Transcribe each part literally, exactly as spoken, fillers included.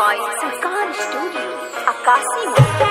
Voice Sarkar Studio, Akasi Mall.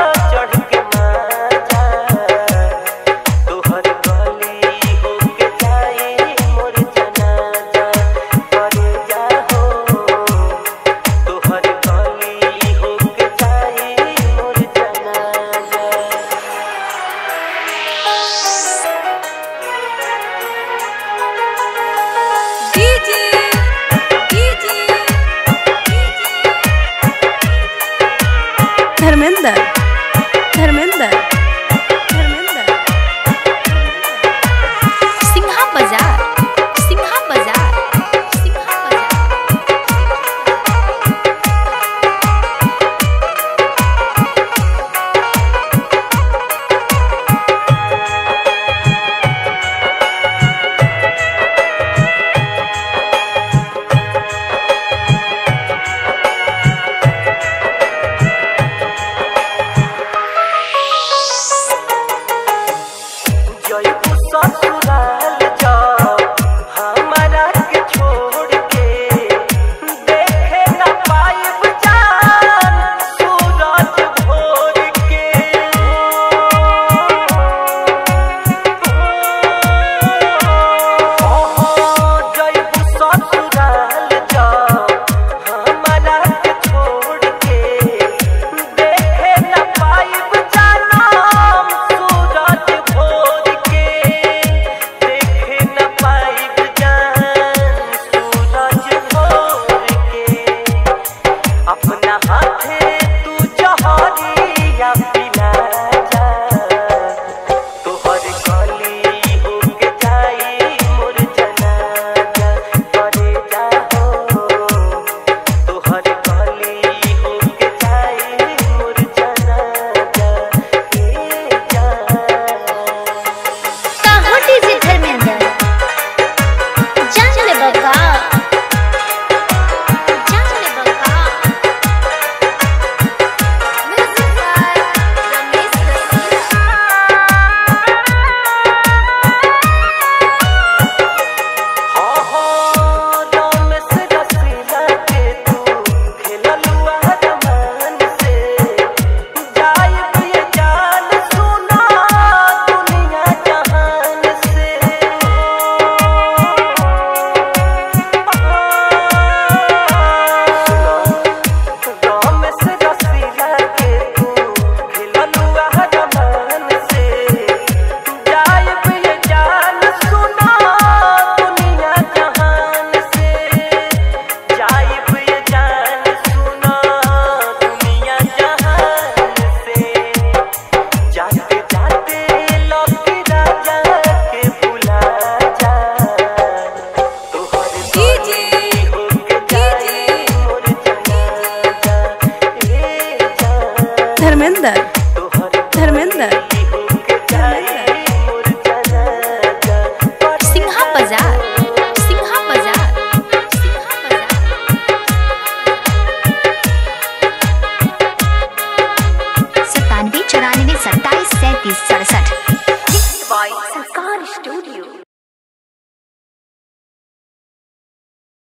Voice Sarkar Studio.